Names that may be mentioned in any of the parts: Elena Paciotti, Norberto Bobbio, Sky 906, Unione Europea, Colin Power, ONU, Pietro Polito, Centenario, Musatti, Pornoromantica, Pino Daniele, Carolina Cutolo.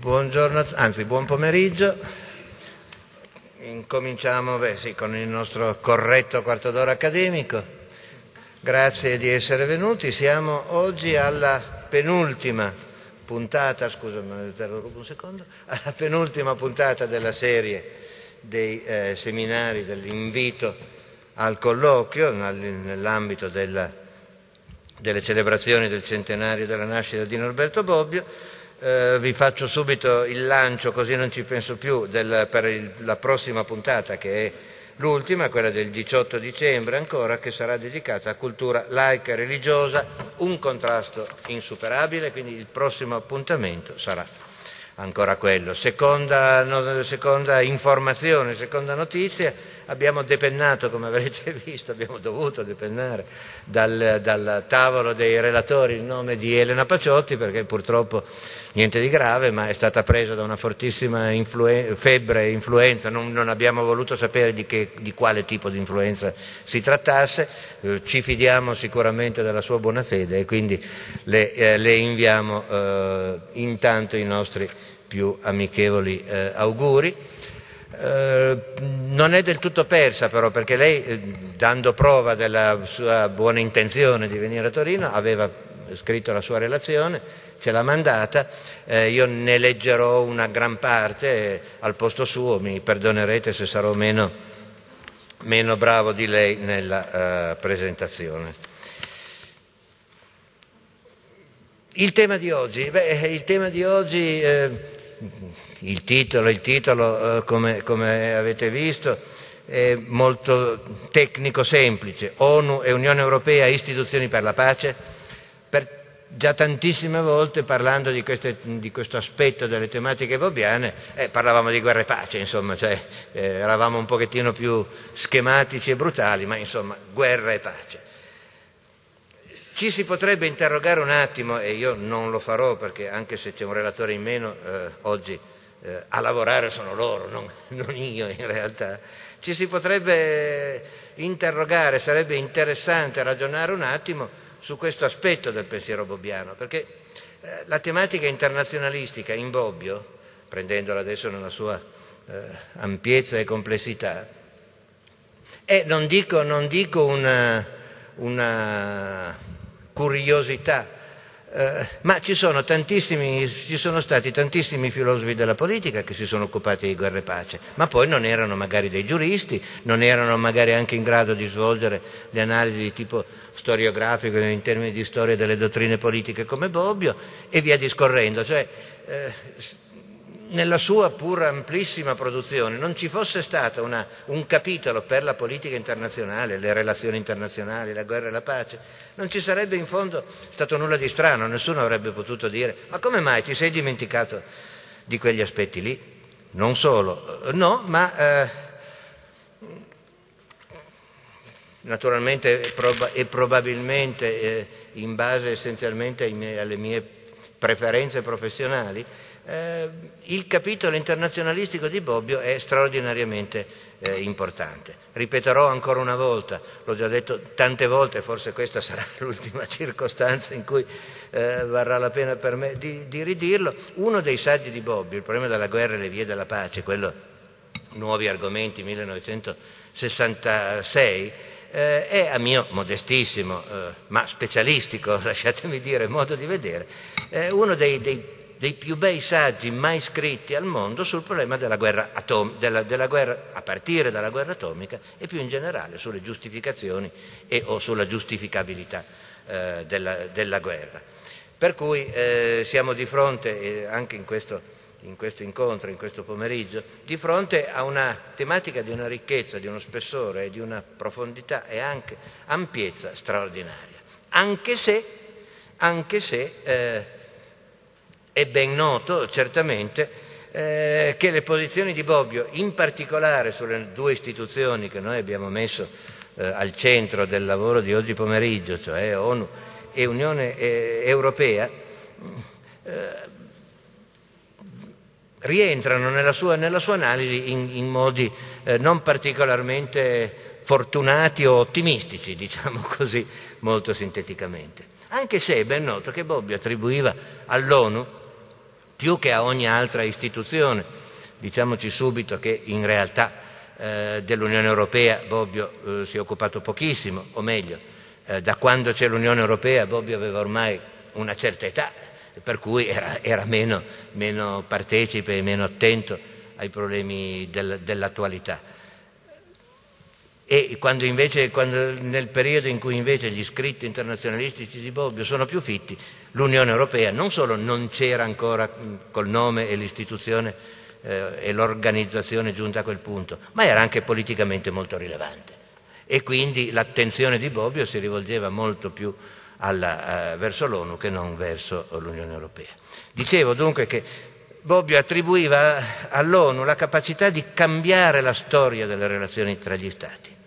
Buongiorno, anzi buon pomeriggio. Incominciamo con il nostro corretto quarto d'ora accademico. Grazie di essere venuti. Siamo oggi alla penultima puntata, alla penultima puntata della serie dei seminari dell'invito al colloquio nell'ambito delle celebrazioni del centenario della nascita di Norberto Bobbio. Vi faccio subito il lancio, così non ci penso più, per la prossima puntata, che è l'ultima, quella del 18 dicembre ancora, che sarà dedicata a cultura laica e religiosa, un contrasto insuperabile, quindi il prossimo appuntamento sarà ancora quello. Seconda informazione, seconda notizia, abbiamo depennato, come avrete visto, abbiamo dovuto depennare dal tavolo dei relatori il nome di Elena Paciotti, perché purtroppo niente di grave, ma è stata presa da una fortissima febbre e influenza. Non abbiamo voluto sapere di quale tipo di influenza si trattasse. Ci fidiamo sicuramente della sua buona fede e quindi le inviamo intanto i nostri più amichevoli auguri. Non è del tutto persa però, perché lei, dando prova della sua buona intenzione di venire a Torino, aveva scritto la sua relazione, ce l'ha mandata, io ne leggerò una gran parte al posto suo. Mi perdonerete se sarò meno bravo di lei nella presentazione. Il tema di oggi, il titolo, come avete visto, è molto tecnico, semplice. ONU e Unione Europea, istituzioni per la pace. Già tantissime volte, parlando di questo aspetto delle tematiche bobbiane, parlavamo di guerra e pace, insomma, eravamo un pochettino più schematici e brutali, ma insomma guerra e pace. Ci si potrebbe interrogare un attimo, e io non lo farò perché, anche se c'è un relatore in meno, oggi a lavorare sono loro, non io in realtà. Ci si potrebbe interrogare, sarebbe interessante ragionare un attimo su questo aspetto del pensiero bobbiano, perché la tematica internazionalistica in Bobbio, prendendola adesso nella sua ampiezza e complessità, è, non dico una curiosità, ma ci sono stati tantissimi filosofi della politica che si sono occupati di guerra e pace, ma poi non erano magari dei giuristi, non erano magari anche in grado di svolgere le analisi di tipo storiografico in termini di storia delle dottrine politiche come Bobbio, e via discorrendo. Cioè, nella sua pur amplissima produzione non ci fosse stato un capitolo per la politica internazionale, le relazioni internazionali, la guerra e la pace, non ci sarebbe in fondo stato nulla di strano. Nessuno avrebbe potuto dire: ma come mai ti sei dimenticato di quegli aspetti lì? Non solo, no, ma naturalmente e probabilmente in base essenzialmente alle mie preferenze professionali, il capitolo internazionalistico di Bobbio è straordinariamente importante. Ripeterò ancora una volta, l'ho già detto tante volte, forse questa sarà l'ultima circostanza in cui varrà la pena per me di ridirlo. Uno dei saggi di Bobbio, Il problema della guerra e le vie della pace, quello Nuovi argomenti 1966, è, a mio modestissimo ma specialistico, lasciatemi dire, modo di vedere, uno dei più bei saggi mai scritti al mondo sul problema della guerra a partire dalla guerra atomica, e più in generale sulle giustificazioni o sulla giustificabilità della guerra. Per cui siamo di fronte, anche in questo incontro, in questo pomeriggio, di fronte a una tematica di una ricchezza, di uno spessore e di una profondità e anche ampiezza straordinaria, anche se è ben noto, certamente, che le posizioni di Bobbio, in particolare sulle due istituzioni che noi abbiamo messo al centro del lavoro di oggi pomeriggio, cioè ONU e Unione Europea, rientrano nella sua analisi in modi non particolarmente fortunati o ottimistici, diciamo così, molto sinteticamente. Anche se è ben noto che Bobbio attribuiva all'ONU più che a ogni altra istituzione. Diciamoci subito che in realtà dell'Unione Europea Bobbio si è occupato pochissimo, o meglio, da quando c'è l'Unione Europea Bobbio aveva ormai una certa età, per cui era meno partecipe e meno attento ai problemi dell'attualità. E quando nel periodo in cui invece gli scritti internazionalistici di Bobbio sono più fitti, l'Unione Europea non solo non c'era ancora col nome e l'istituzione e l'organizzazione giunta a quel punto, ma era anche politicamente molto rilevante. E quindi l'attenzione di Bobbio si rivolgeva molto più verso l'ONU che non verso l'Unione Europea. Dicevo dunque che Bobbio attribuiva all'ONU la capacità di cambiare la storia delle relazioni tra gli Stati.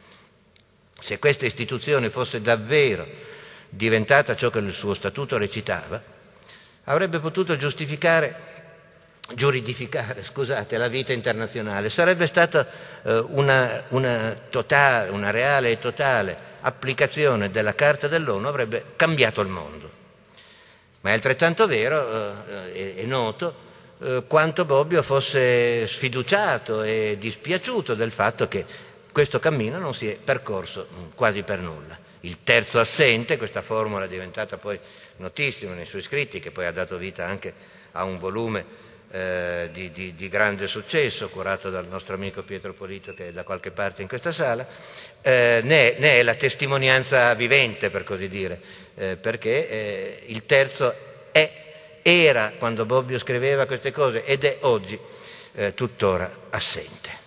Se questa istituzione fosse davvero diventata ciò che il suo statuto recitava, avrebbe potuto giuridificare la vita internazionale. Sarebbe stata una reale e totale applicazione della Carta dell'ONU, avrebbe cambiato il mondo. Ma è altrettanto vero e noto quanto Bobbio fosse sfiduciato e dispiaciuto del fatto che questo cammino non si è percorso quasi per nulla. Il terzo assente, questa formula diventata poi notissima nei suoi scritti, che poi ha dato vita anche a un volume di grande successo curato dal nostro amico Pietro Polito, che è da qualche parte in questa sala, ne è la testimonianza vivente, per così dire, perché il terzo era, quando Bobbio scriveva queste cose, ed è oggi tuttora assente.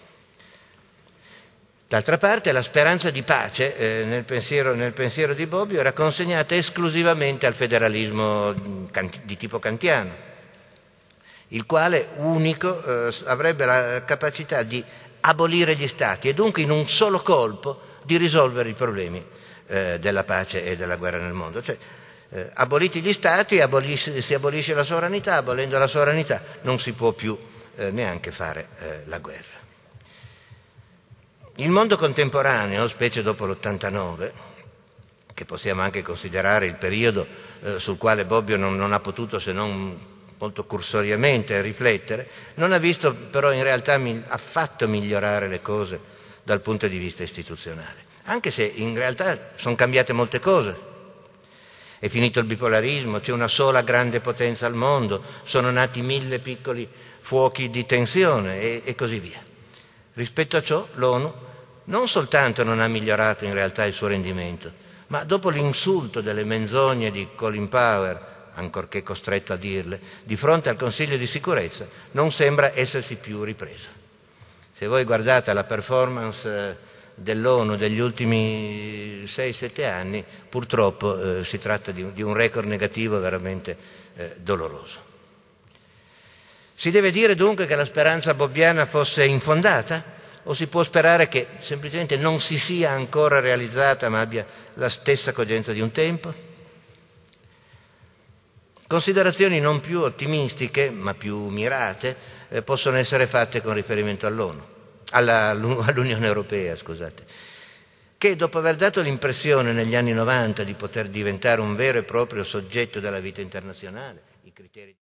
D'altra parte la speranza di pace nel pensiero di Bobbio era consegnata esclusivamente al federalismo di tipo kantiano, il quale unico avrebbe la capacità di abolire gli stati e dunque in un solo colpo di risolvere i problemi della pace e della guerra nel mondo. Cioè, aboliti gli stati, si abolisce la sovranità, abolendo la sovranità non si può più neanche fare la guerra. Il mondo contemporaneo, specie dopo l'89, che possiamo anche considerare il periodo sul quale Bobbio non ha potuto se non molto cursoriamente riflettere, non ha visto però in realtà affatto migliorare le cose dal punto di vista istituzionale, anche se in realtà sono cambiate molte cose. È finito il bipolarismo, c'è una sola grande potenza al mondo, sono nati 1000 piccoli fuochi di tensione e così via. Rispetto a ciò l'ONU non soltanto non ha migliorato in realtà il suo rendimento, ma dopo l'insulto delle menzogne di Colin Power, ancorché costretto a dirle, di fronte al Consiglio di sicurezza non sembra essersi più ripreso. Se voi guardate la performance dell'ONU degli ultimi 6-7 anni, purtroppo si tratta di un record negativo veramente doloroso. Si deve dire dunque che la speranza bobbiana fosse infondata, o si può sperare che semplicemente non si sia ancora realizzata ma abbia la stessa cogenza di un tempo? Considerazioni non più ottimistiche, ma più mirate, possono essere fatte con riferimento all'Unione Europea, scusate, che dopo aver dato l'impressione negli anni 90 di poter diventare un vero e proprio soggetto della vita internazionale, i criteri